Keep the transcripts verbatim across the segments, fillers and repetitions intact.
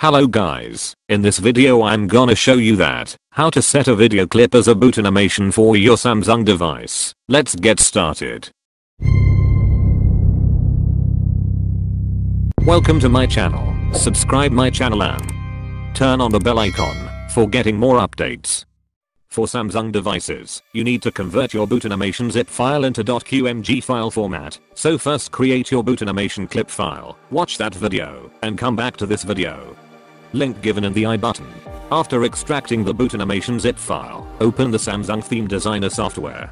Hello guys, in this video I'm gonna show you that, how to set a video clip as a boot animation for your Samsung device. Let's get started. Welcome to my channel, subscribe my channel and turn on the bell icon for getting more updates. For Samsung devices, you need to convert your boot animation zip file into .Q M G file format, so first create your boot animation clip file, watch that video, and come back to this video. Link given in the I button. After extracting the boot animation zip file, open the Samsung Theme Designer software.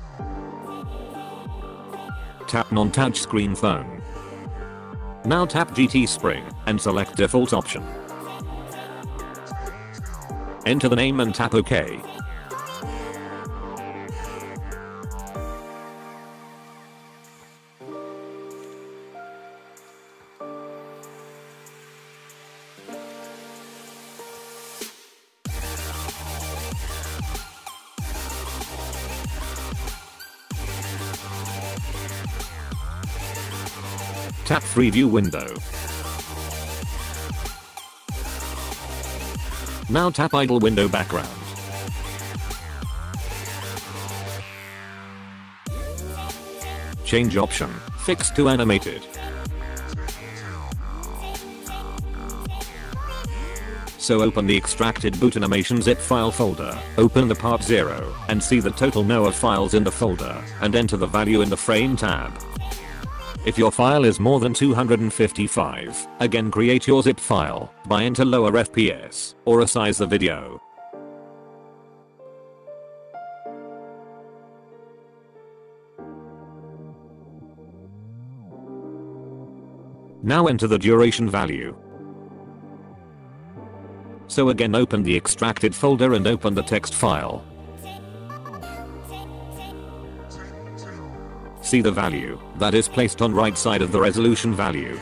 Tap non-touchscreen phone. Now tap G T Spring and select default option. Enter the name and tap OK. Tap preview window. Now tap idle window background. Change option, fixed to animated. So open the extracted boot animation zip file folder, open the part zero, and see the total N O A files in the folder, and enter the value in the frame tab. If your file is more than two hundred fifty-five, again create your zip file by enter lower F P S or resize the video. Now enter the duration value. So again open the extracted folder and open the text file. See the value that is placed on right side of the resolution value.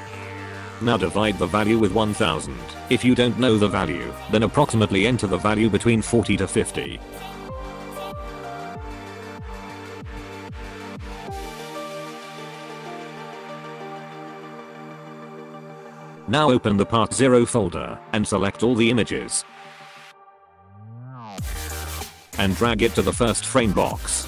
Now divide the value with one thousand. If you don't know the value, then approximately enter the value between forty to fifty. Now open the part zero folder and select all the images and drag it to the first frame box.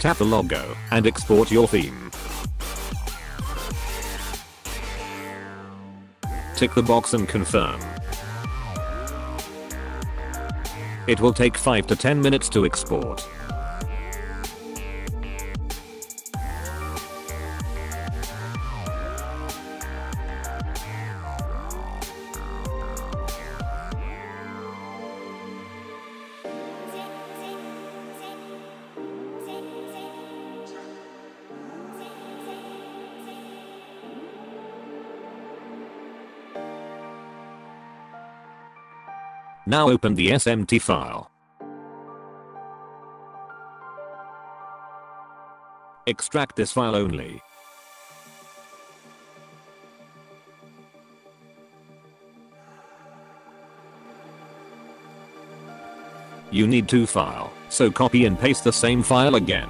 Tap the logo and export your theme. Tick the box and confirm. It will take five to ten minutes to export. Now open the S M T file. Extract this file only. You need two files, so copy and paste the same file again.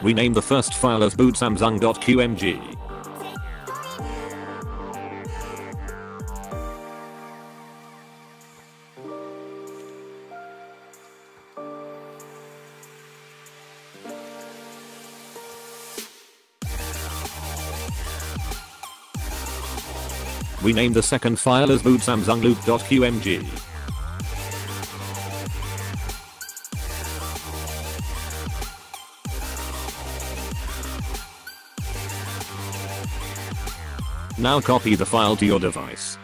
Rename the first file as boot samsung.qmg. Rename the second file as boot samsung.loop.qmg. Now copy the file to your device.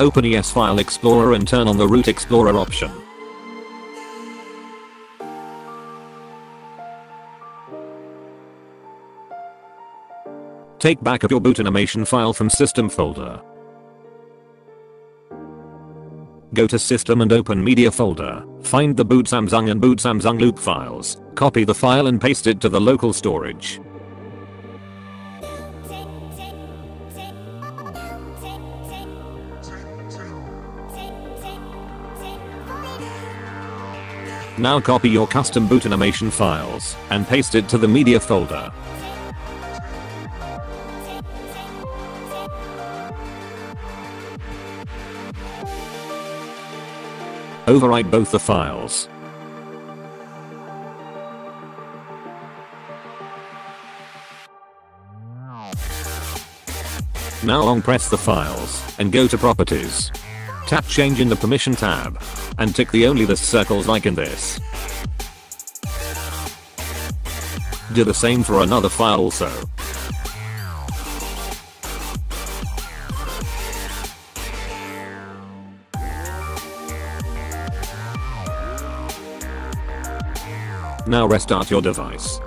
Open E S File Explorer and turn on the Root Explorer option. Take backup your boot animation file from system folder. Go to system and open media folder. Find the boot Samsung and boot Samsung loop files. Copy the file and paste it to the local storage. Now copy your custom boot animation files and paste it to the media folder. Overwrite both the files. Now long press the files and go to properties. Tap change in the permission tab and tick the only this circles like in this. Do the same for another file also. Now restart your device.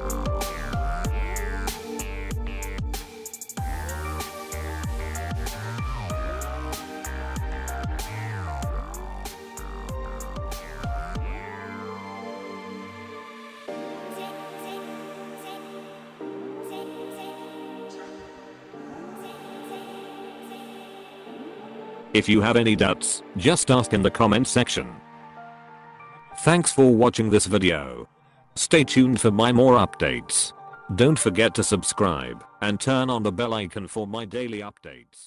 If you have any doubts, just ask in the comment section. Thanks for watching this video. Stay tuned for my more updates. Don't forget to subscribe and turn on the bell icon for my daily updates.